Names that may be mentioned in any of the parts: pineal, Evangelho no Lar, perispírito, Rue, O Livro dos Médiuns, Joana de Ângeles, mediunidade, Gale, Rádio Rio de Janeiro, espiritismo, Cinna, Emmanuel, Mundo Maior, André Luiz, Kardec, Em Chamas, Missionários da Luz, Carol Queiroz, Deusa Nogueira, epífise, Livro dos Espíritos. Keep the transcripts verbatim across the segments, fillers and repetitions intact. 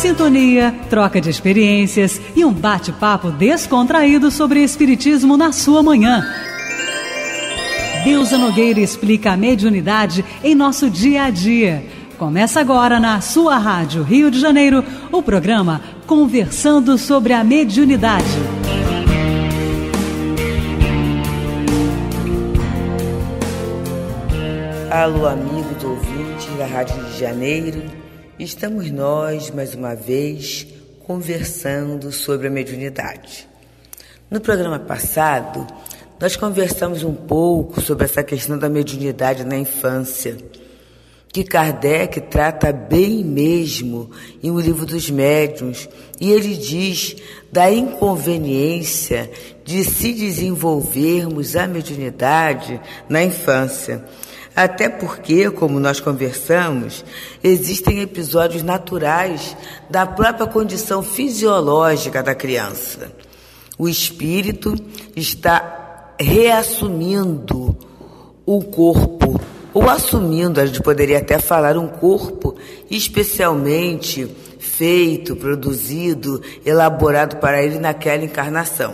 Sintonia, troca de experiências e um bate-papo descontraído sobre espiritismo na sua manhã. Deusa Nogueira explica a mediunidade em nosso dia a dia. Começa agora na sua Rádio Rio de Janeiro o programa Conversando sobre a Mediunidade. Alô, amigos ouvintes da Rádio Rio de Janeiro, estamos nós, mais uma vez, conversando sobre a mediunidade. No programa passado, nós conversamos um pouco sobre essa questão da mediunidade na infância, que Kardec trata bem mesmo em O Livro dos Médiuns, e ele diz da inconveniência de se desenvolvermos a mediunidade na infância. Até porque, como nós conversamos, existem episódios naturais da própria condição fisiológica da criança. O espírito está reassumindo o corpo, ou assumindo, a gente poderia até falar, um corpo especialmente feito, produzido, elaborado para ele naquela encarnação.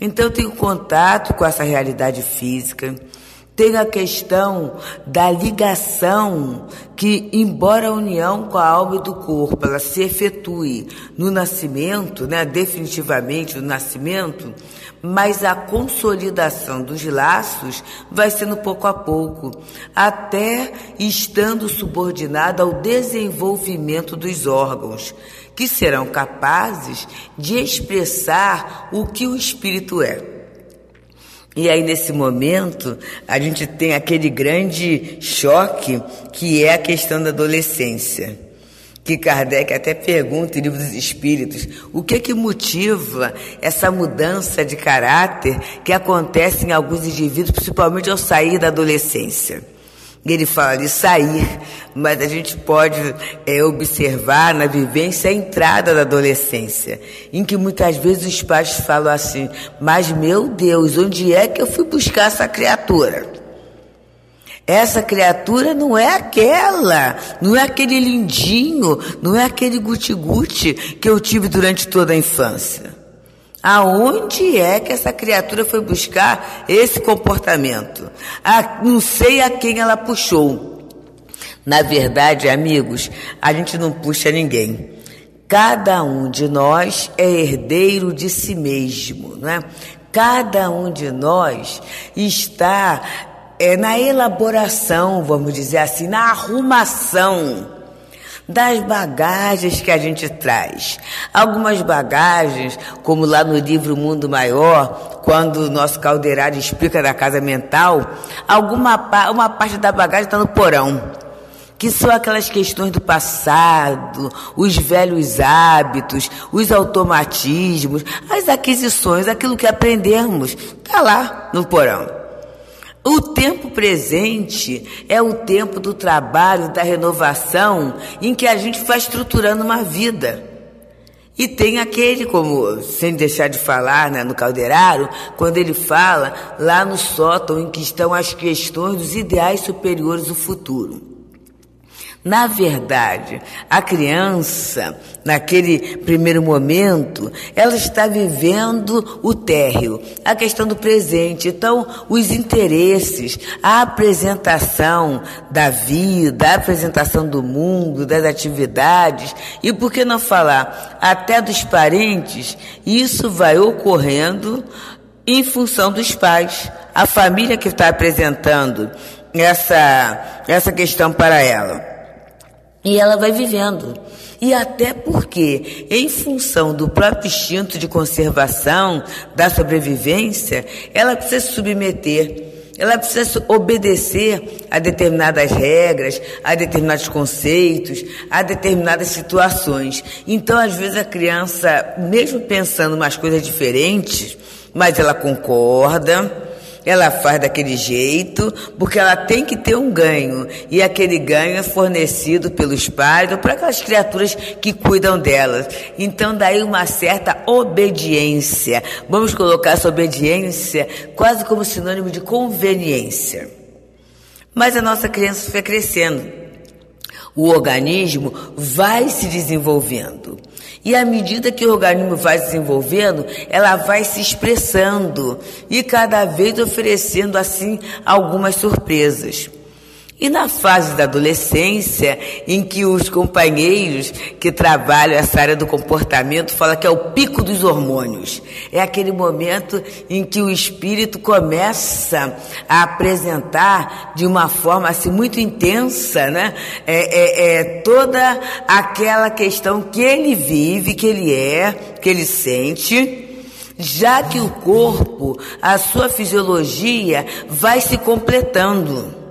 Então, tem o contato com essa realidade física. Tem a questão da ligação que, embora a união com a alma e do corpo, ela se efetue no nascimento, né, definitivamente no nascimento, mas a consolidação dos laços vai sendo pouco a pouco, até estando subordinada ao desenvolvimento dos órgãos, que serão capazes de expressar o que o espírito é. E aí, nesse momento, a gente tem aquele grande choque que é a questão da adolescência, que Kardec até pergunta em Livro dos Espíritos, o que que motiva essa mudança de caráter que acontece em alguns indivíduos, principalmente ao sair da adolescência. E ele fala de sair, mas a gente pode é, observar na vivência a entrada da adolescência, em que muitas vezes os pais falam assim, mas meu Deus, onde é que eu fui buscar essa criatura? Essa criatura não é aquela, não é aquele lindinho, não é aquele guti-guti que eu tive durante toda a infância. Aonde é que essa criatura foi buscar esse comportamento? A, não sei a quem ela puxou. Na verdade, amigos, a gente não puxa ninguém. Cada um de nós é herdeiro de si mesmo, né? Cada um de nós está é, na elaboração, vamos dizer assim, na arrumação das bagagens que a gente traz. Algumas bagagens, como lá no livro Mundo Maior, quando o nosso Caldeirado explica da casa mental, alguma uma parte da bagagem está no porão, que são aquelas questões do passado, os velhos hábitos, os automatismos, as aquisições, aquilo que aprendemos, está lá no porão. O tempo presente é o tempo do trabalho, da renovação, em que a gente vai estruturando uma vida. E tem aquele, como, sem deixar de falar, né, no Calderaro, quando ele fala lá no sótão em que estão as questões dos ideais superiores do futuro. Na verdade, a criança, naquele primeiro momento, ela está vivendo o térreo, a questão do presente. Então, os interesses, a apresentação da vida, a apresentação do mundo, das atividades, e por que não falar até dos parentes, isso vai ocorrendo em função dos pais, a família que está apresentando essa, essa questão para ela. E ela vai vivendo. E até porque, em função do próprio instinto de conservação, da sobrevivência, ela precisa se submeter, ela precisa obedecer a determinadas regras, a determinados conceitos, a determinadas situações. Então, às vezes, a criança, mesmo pensando umas coisas diferentes, mas ela concorda, ela faz daquele jeito, porque ela tem que ter um ganho. E aquele ganho é fornecido pelos pais ou por aquelas criaturas que cuidam delas. Então, daí uma certa obediência. Vamos colocar essa obediência quase como sinônimo de conveniência. Mas a nossa criança fica crescendo. o organismo vai se desenvolvendo. E à medida que o organismo vai se desenvolvendo, ela vai se expressando e cada vez oferecendo, assim, algumas surpresas. E na fase da adolescência, em que os companheiros que trabalham essa área do comportamento falam que é o pico dos hormônios, é aquele momento em que o espírito começa a apresentar de uma forma assim, muito intensa, né? é, é, é toda aquela questão que ele vive, que ele é, que ele sente, já que o corpo, a sua fisiologia vai se completando.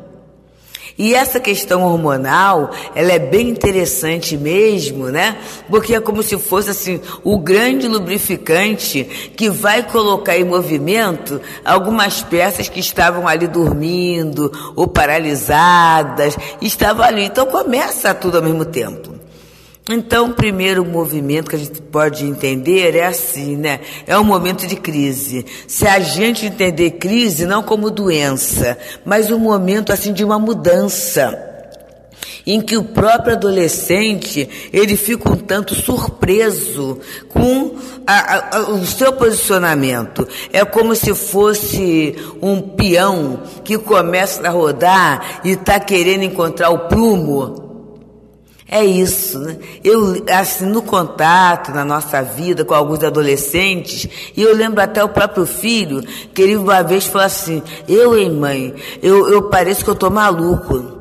E essa questão hormonal, ela é bem interessante mesmo, né? Porque é como se fosse assim, o grande lubrificante que vai colocar em movimento algumas peças que estavam ali dormindo ou paralisadas, estavam ali. Então começa tudo ao mesmo tempo. Então o primeiro movimento que a gente pode entender é assim, né? É um momento de crise. Se a gente entender crise não como doença, mas um momento assim de uma mudança, em que o próprio adolescente, ele fica um tanto surpreso com a, a, o seu posicionamento. É como se fosse um peão que começa a rodar e está querendo encontrar o prumo. É isso, né? Eu, assim, no contato, na nossa vida, com alguns adolescentes, e eu lembro até o próprio filho, que ele uma vez falou assim, eu, hein, mãe, eu, eu pareço que eu tô maluco.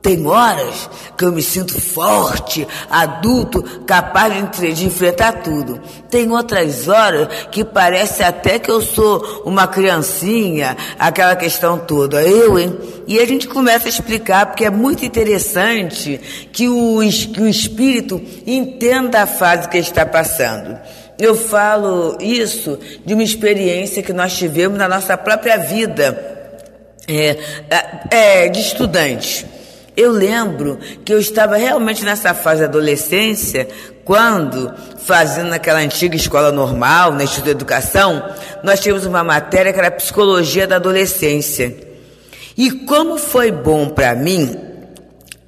Tem horas que eu me sinto forte, adulto, capaz de, de enfrentar tudo. Tem outras horas que parece até que eu sou uma criancinha, aquela questão toda. Eu, hein? E a gente começa a explicar, porque é muito interessante que o, que o espírito entenda a fase que ele está passando. Eu falo isso de uma experiência que nós tivemos na nossa própria vida é, é, de estudante. Eu lembro que eu estava realmente nessa fase da adolescência, quando, fazendo naquela antiga escola normal, na Instituto de Educação, nós tínhamos uma matéria que era Psicologia da Adolescência. E como foi bom para mim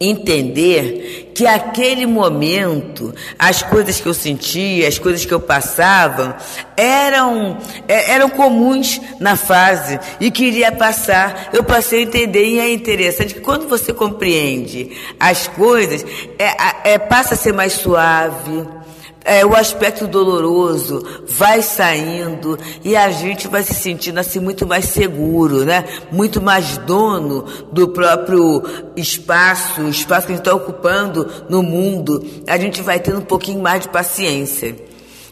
entender que aquele momento, as coisas que eu sentia, as coisas que eu passava, eram, eram comuns na fase e queria passar. Eu passei a entender, e é interessante que quando você compreende as coisas, é, é, passa a ser mais suave. É, o aspecto doloroso vai saindo e a gente vai se sentindo assim muito mais seguro, né? Muito mais dono do próprio espaço, o espaço que a gente está ocupando no mundo. A gente vai tendo um pouquinho mais de paciência.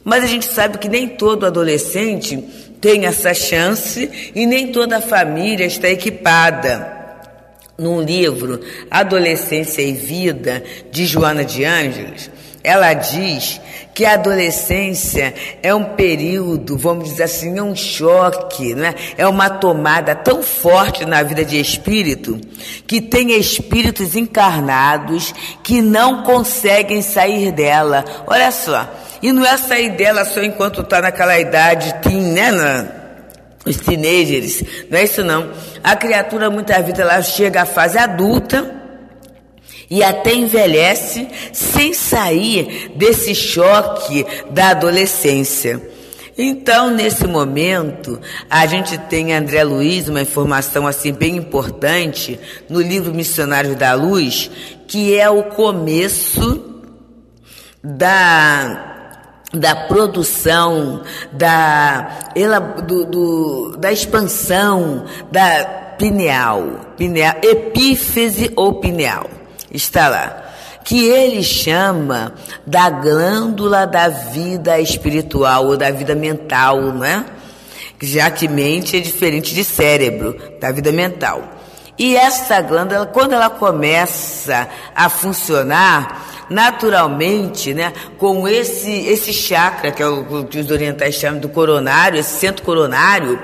Mas a gente sabe que nem todo adolescente tem essa chance e nem toda a família está equipada. Num livro, Adolescência e Vida, de Joana de Ângeles, ela diz que a adolescência é um período, vamos dizer assim, é um choque, né? É uma tomada tão forte na vida de espírito que tem espíritos encarnados que não conseguem sair dela. Olha só, e não é sair dela só enquanto está naquela idade, tem, né, Nana? Os teenagers, não é isso não. A criatura, muitas vezes, ela chega à fase adulta e até envelhece sem sair desse choque da adolescência. Então, nesse momento, a gente tem, André Luiz, uma informação assim bem importante no livro Missionários da Luz, que é o começo da... da produção, da, ela, do, do, da expansão da pineal, pineal, epífise ou pineal, está lá, que ele chama da glândula da vida espiritual ou da vida mental, não é? Já que mente é diferente de cérebro, da vida mental. E essa glândula, quando ela começa a funcionar, naturalmente, né, com esse, esse chakra, que é o que os orientais chamam do coronário, esse centro coronário,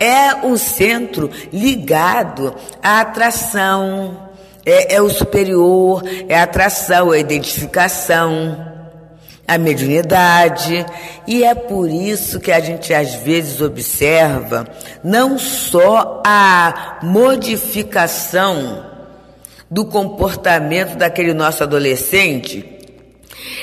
é um centro ligado à atração, é, é o superior, é a atração, é a identificação, a mediunidade, e é por isso que a gente às vezes observa não só a modificação do comportamento daquele nosso adolescente,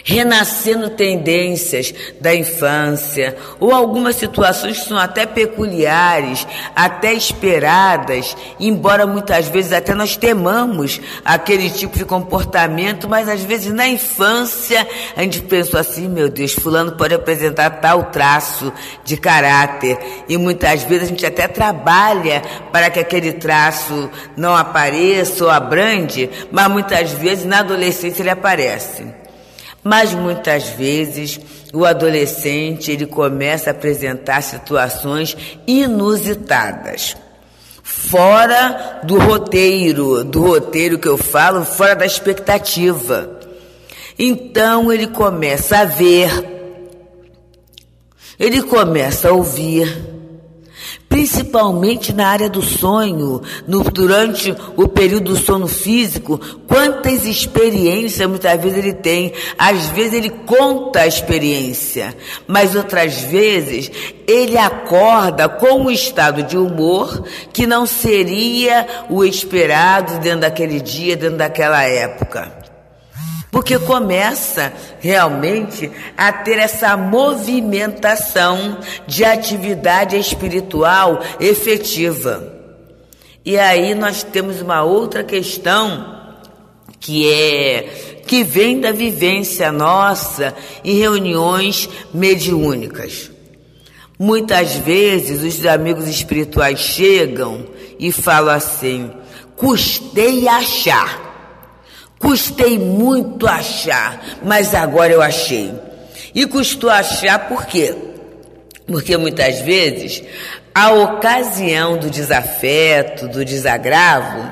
renascendo tendências da infância ou algumas situações que são até peculiares, até esperadas, embora muitas vezes até nós temamos aquele tipo de comportamento, mas às vezes na infância a gente pensou assim, meu Deus, fulano pode apresentar tal traço de caráter, e muitas vezes a gente até trabalha para que aquele traço não apareça ou abrande, mas muitas vezes na adolescência ele aparece. Mas muitas vezes o adolescente ele começa a apresentar situações inusitadas, fora do roteiro, do roteiro que eu falo, fora da expectativa. Então ele começa a ver, ele começa a ouvir, principalmente na área do sonho, no, durante o período do sono físico, quantas experiências muitas vezes ele tem. Às vezes ele conta a experiência, mas outras vezes ele acorda com um estado de humor que não seria o esperado dentro daquele dia, dentro daquela época. Porque começa realmente a ter essa movimentação de atividade espiritual efetiva. E aí nós temos uma outra questão que é que vem da vivência nossa em reuniões mediúnicas. Muitas vezes os amigos espirituais chegam e falam assim: custei achar. Custei muito achar, mas agora eu achei. E custou achar por quê? Porque muitas vezes a ocasião do desafeto, do desagravo,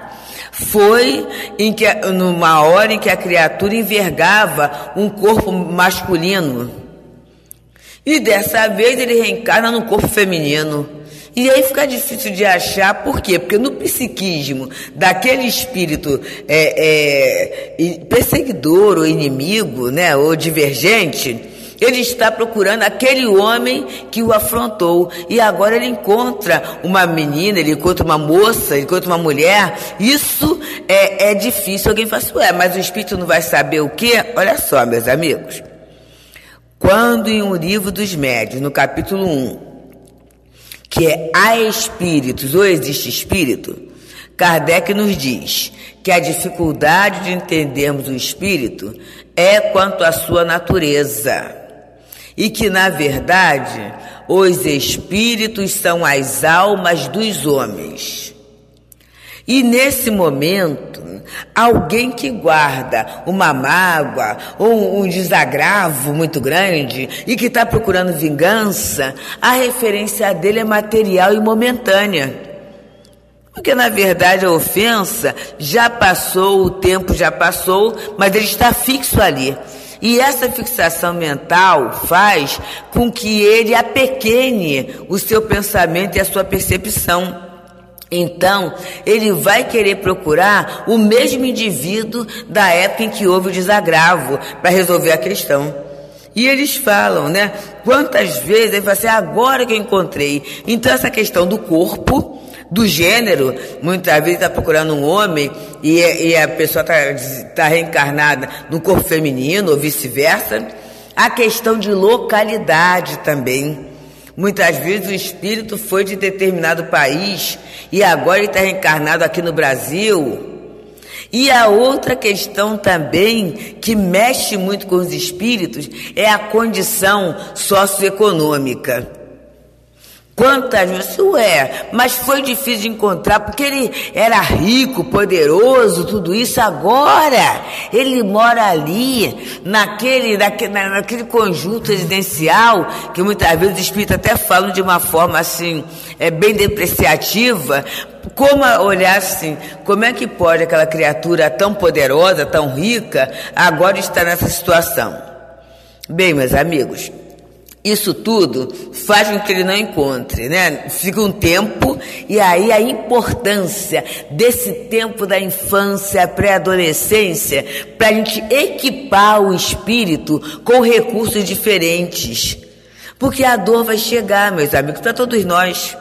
foi em que, numa hora em que a criatura envergava um corpo masculino. E dessa vez ele reencarna no corpo feminino. E aí fica difícil de achar, por quê? Porque no psiquismo daquele espírito é, é, perseguidor ou inimigo, né, ou divergente, ele está procurando aquele homem que o afrontou. E agora ele encontra uma menina, ele encontra uma moça, ele encontra uma mulher. Isso é, é difícil. Alguém fala assim, ué, mas o espírito não vai saber o quê? Olha só, meus amigos. Quando em O Livro dos Médiuns, no capítulo um, que é há espíritos ou existe espírito, Kardec nos diz que a dificuldade de entendermos o espírito é quanto à sua natureza e que, na verdade, os espíritos são as almas dos homens. E nesse momento, alguém que guarda uma mágoa ou um desagravo muito grande e que está procurando vingança, a referência dele é material e momentânea. Porque, na verdade, a ofensa já passou, o tempo já passou, mas ele está fixo ali. E essa fixação mental faz com que ele apequene o seu pensamento e a sua percepção. Então, ele vai querer procurar o mesmo indivíduo da época em que houve o desagravo para resolver a questão. E eles falam, né? Quantas vezes ele fala assim, agora que eu encontrei. Então, essa questão do corpo, do gênero, muitas vezes está procurando um homem e, e a pessoa está tá reencarnada no corpo feminino ou vice-versa. A questão de localidade também. Muitas vezes o espírito foi de determinado país e agora ele está reencarnado aqui no Brasil. E a outra questão também que mexe muito com os espíritos é a condição socioeconômica. Quantas vezes, ué, mas foi difícil de encontrar porque ele era rico, poderoso, tudo isso. Agora ele mora ali, naquele, naquele, naquele conjunto residencial, que muitas vezes os espíritos até falam de uma forma assim, é, bem depreciativa. Como olhar assim, como é que pode aquela criatura tão poderosa, tão rica, agora estar nessa situação? Bem, meus amigos, isso tudo faz com que ele não encontre, né? Fica um tempo, e aí a importância desse tempo da infância, pré-adolescência, para a gente equipar o espírito com recursos diferentes. Porque a dor vai chegar, meus amigos, para todos nós.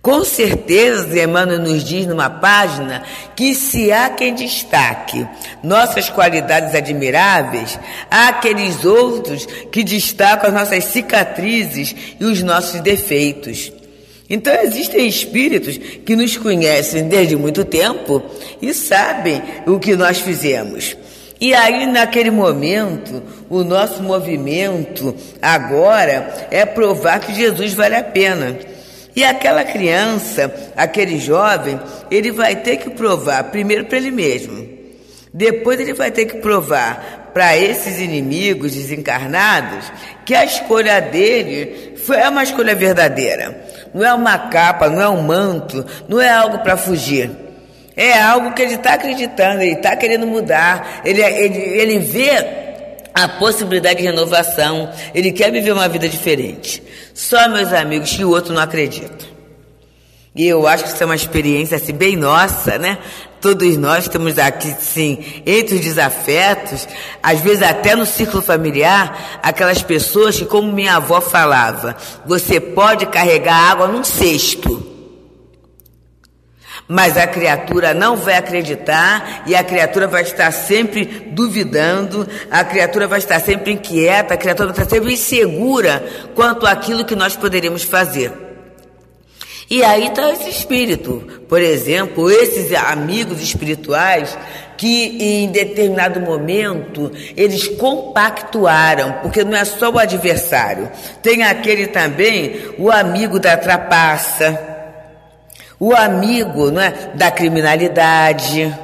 Com certeza, Emmanuel nos diz numa página que se há quem destaque nossas qualidades admiráveis, há aqueles outros que destacam as nossas cicatrizes e os nossos defeitos. Então existem espíritos que nos conhecem desde muito tempo e sabem o que nós fizemos. E aí, naquele momento, o nosso movimento agora é provar que Jesus vale a pena. E aquela criança, aquele jovem, ele vai ter que provar primeiro para ele mesmo. Depois ele vai ter que provar para esses inimigos desencarnados que a escolha dele é uma escolha verdadeira. Não é uma capa, não é um manto, não é algo para fugir. É algo que ele está acreditando, ele está querendo mudar, ele, ele, ele vê a possibilidade de renovação, ele quer viver uma vida diferente. Só, meus amigos, que o outro não acredita. E eu acho que isso é uma experiência assim, bem nossa, né? Todos nós estamos aqui, sim, entre os desafetos, às vezes até no círculo familiar, aquelas pessoas que, como minha avó falava, você pode carregar água num cesto, mas a criatura não vai acreditar e a criatura vai estar sempre duvidando, a criatura vai estar sempre inquieta, a criatura vai estar sempre insegura quanto àquilo que nós poderíamos fazer. E aí está esse espírito, por exemplo, esses amigos espirituais que em determinado momento eles compactuaram, porque não é só o adversário, tem aquele também, o amigo da trapaça, o amigo, não é, da criminalidade,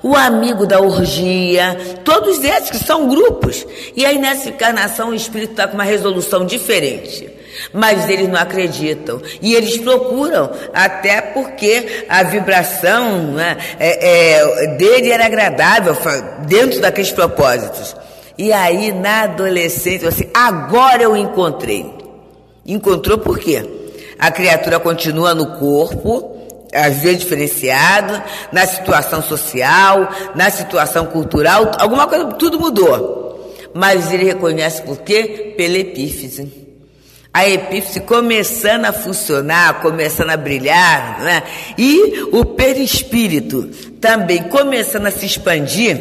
o amigo da orgia, todos esses que são grupos. E aí nessa encarnação o espírito está com uma resolução diferente, mas eles não acreditam e eles procuram, até porque a vibração, não é, é, é, dele era agradável dentro daqueles propósitos. E aí na adolescência, assim, agora eu encontrei. Encontrou por quê? A criatura continua no corpo, às vezes diferenciado, na situação social, na situação cultural, alguma coisa, tudo mudou. Mas ele reconhece por quê? Pela epífise. A epífise começando a funcionar, começando a brilhar, né? E o perispírito também começando a se expandir.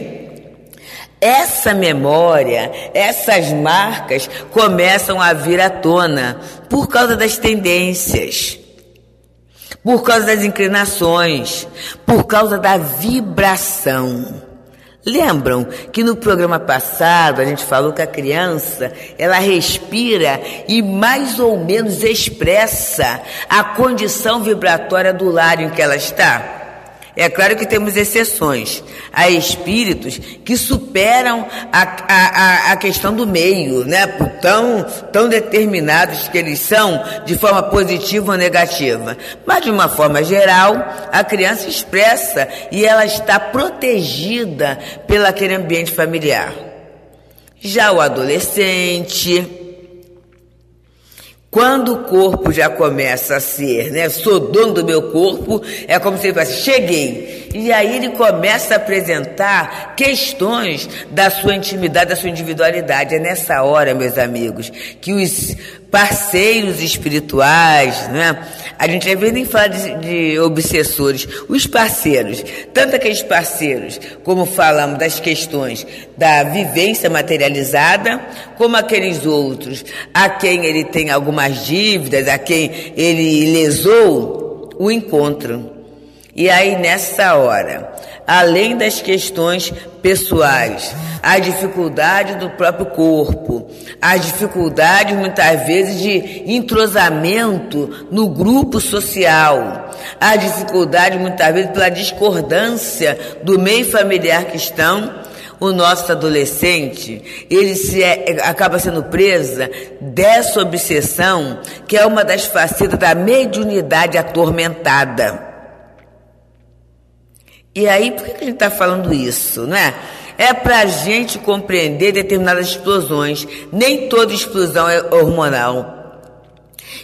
Essa memória, essas marcas começam a vir à tona por causa das tendências, por causa das inclinações, por causa da vibração. Lembram que no programa passado a gente falou que a criança, ela respira e mais ou menos expressa a condição vibratória do lar em que ela está? É claro que temos exceções. Há espíritos que superam a, a, a questão do meio, né? Tão, tão determinados que eles são, de forma positiva ou negativa. Mas, de uma forma geral, a criança expressa e ela está protegida pelo aquele ambiente familiar. Já o adolescente, quando o corpo já começa a ser, né? Sou dono do meu corpo, é como se ele falasse, cheguei. E aí ele começa a apresentar questões da sua intimidade, da sua individualidade. É nessa hora, meus amigos, que os parceiros espirituais, né? A gente às vezes nem fala de, de obsessores, os parceiros, tanto aqueles parceiros, como falamos das questões da vivência materializada, como aqueles outros a quem ele tem algumas dívidas, a quem ele lesou, o encontro. E aí nessa hora, além das questões pessoais, a dificuldade do próprio corpo, a dificuldade muitas vezes de entrosamento no grupo social, a dificuldade muitas vezes pela discordância do meio familiar que estão, o nosso adolescente, ele se é, acaba sendo presa dessa obsessão, que é uma das facetas da mediunidade atormentada. E aí, por que a gente está falando isso, né? É para a gente compreender determinadas explosões. Nem toda explosão é hormonal.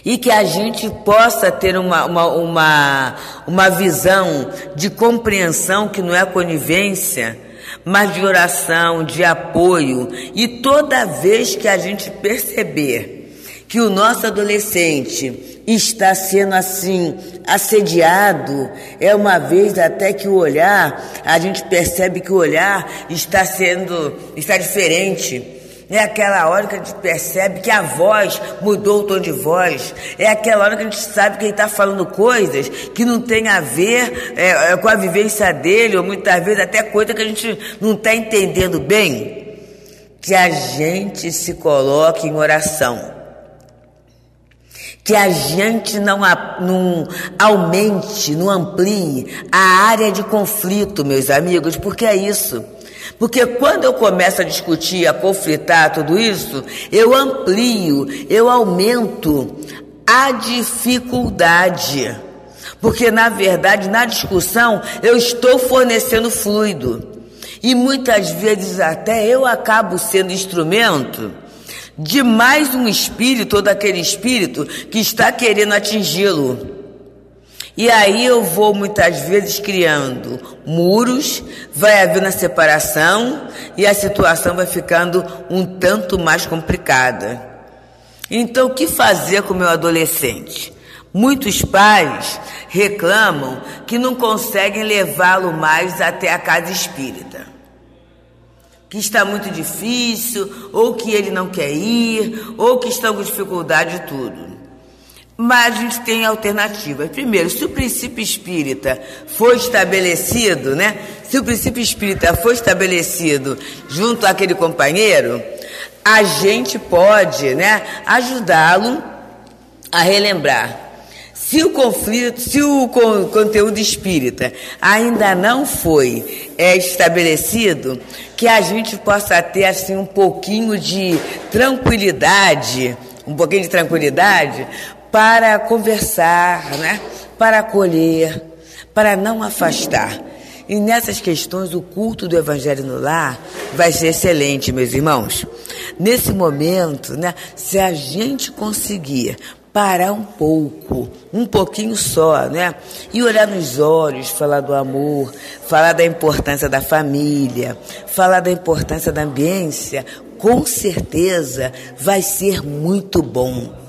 E que a gente possa ter uma, uma, uma, uma visão de compreensão que não é conivência, mas de oração, de apoio. E toda vez que a gente perceber que o nosso adolescente está sendo assim assediado, é uma vez até que o olhar, a gente percebe que o olhar está sendo, está diferente. É aquela hora que a gente percebe que a voz mudou o tom de voz. É aquela hora que a gente sabe que ele está falando coisas que não tem a ver é, com a vivência dele, ou muitas vezes até coisa que a gente não está entendendo bem. Que a gente se coloque em oração. Que a gente não, não aumente, não amplie a área de conflito, meus amigos, porque é isso. Porque quando eu começo a discutir, a conflitar tudo isso, eu amplio, eu aumento a dificuldade. Porque, na verdade, na discussão, eu estou fornecendo fluido. E muitas vezes até eu acabo sendo instrumento de mais um espírito, ou daquele espírito que está querendo atingi-lo. E aí eu vou muitas vezes criando muros, vai havendo a separação e a situação vai ficando um tanto mais complicada. Então, o que fazer com o meu adolescente? Muitos pais reclamam que não conseguem levá-lo mais até a casa espírita, que está muito difícil, ou que ele não quer ir, ou que estão com dificuldade de tudo. Mas a gente tem alternativas. Primeiro, se o princípio espírita for estabelecido, né? Se o princípio espírita for estabelecido junto àquele companheiro, a gente pode, né, ajudá-lo a relembrar. Se o conflito, se o conteúdo espírita ainda não foi é, estabelecido, que a gente possa ter assim um pouquinho de tranquilidade, um pouquinho de tranquilidade. Para conversar, né? Para acolher, para não afastar. E nessas questões, o culto do Evangelho no Lar vai ser excelente, meus irmãos. Nesse momento, né? Se a gente conseguir parar um pouco, um pouquinho só, né? E olhar nos olhos, falar do amor, falar da importância da família, falar da importância da ambiência, com certeza vai ser muito bom.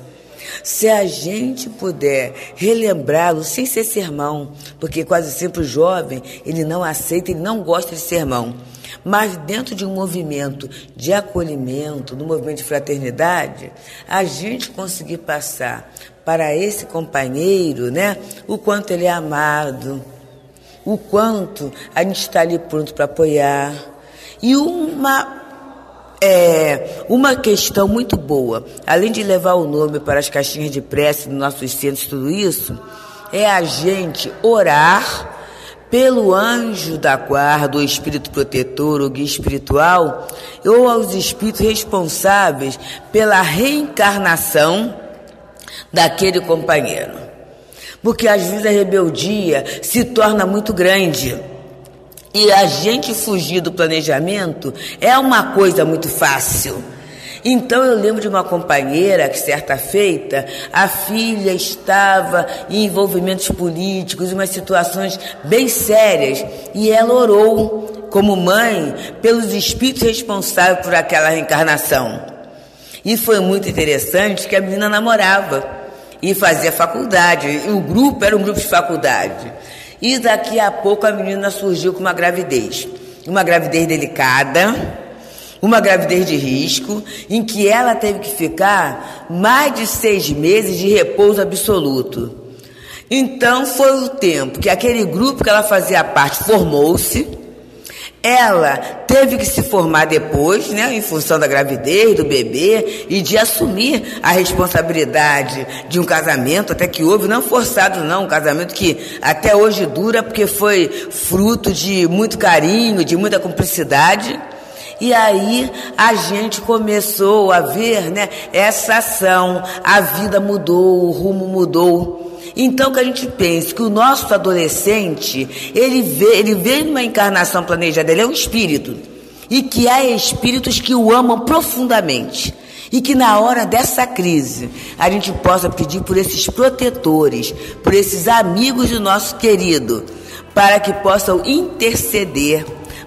Se a gente puder relembrá-lo sem ser sermão, porque quase sempre o jovem, ele não aceita, ele não gosta de sermão, mas dentro de um movimento de acolhimento, do movimento de fraternidade, a gente conseguir passar para esse companheiro, né, o quanto ele é amado, o quanto a gente está ali pronto para apoiar. E uma... É uma questão muito boa, além de levar o nome para as caixinhas de prece nos nossos centros, tudo isso, é a gente orar pelo anjo da guarda, o espírito protetor, o guia espiritual, ou aos espíritos responsáveis pela reencarnação daquele companheiro. Porque às vezes a rebeldia se torna muito grande. E a gente fugir do planejamento é uma coisa muito fácil. Então eu lembro de uma companheira que, certa feita, a filha estava em envolvimentos políticos, em umas situações bem sérias, e ela orou, como mãe, pelos espíritos responsáveis por aquela reencarnação. E foi muito interessante que a menina namorava e fazia faculdade, e o grupo era um grupo de faculdade. E daqui a pouco a menina surgiu com uma gravidez, uma gravidez delicada, uma gravidez de risco, em que ela teve que ficar mais de seis meses de repouso absoluto. Então foi o tempo que aquele grupo que ela fazia parte formou-se, ela teve que se formar depois, né, em função da gravidez, do bebê, e de assumir a responsabilidade de um casamento, até que houve, não forçado não, um casamento que até hoje dura, porque foi fruto de muito carinho, de muita cumplicidade. E aí a gente começou a ver, né, essa ação, a vida mudou, o rumo mudou. Então que a gente pense que o nosso adolescente, ele vê, ele vê numa encarnação planejada, ele é um espírito, e que há espíritos que o amam profundamente, e que na hora dessa crise a gente possa pedir por esses protetores, por esses amigos do nosso querido, para que possam interceder,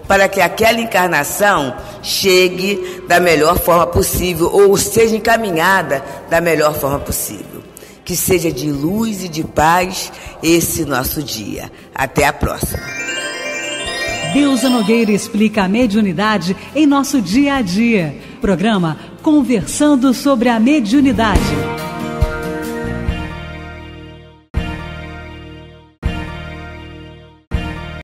para que aquela encarnação chegue da melhor forma possível ou seja encaminhada da melhor forma possível. Que seja de luz e de paz esse nosso dia. Até a próxima. Deusa Nogueira explica a mediunidade em nosso dia a dia. Programa Conversando sobre a Mediunidade.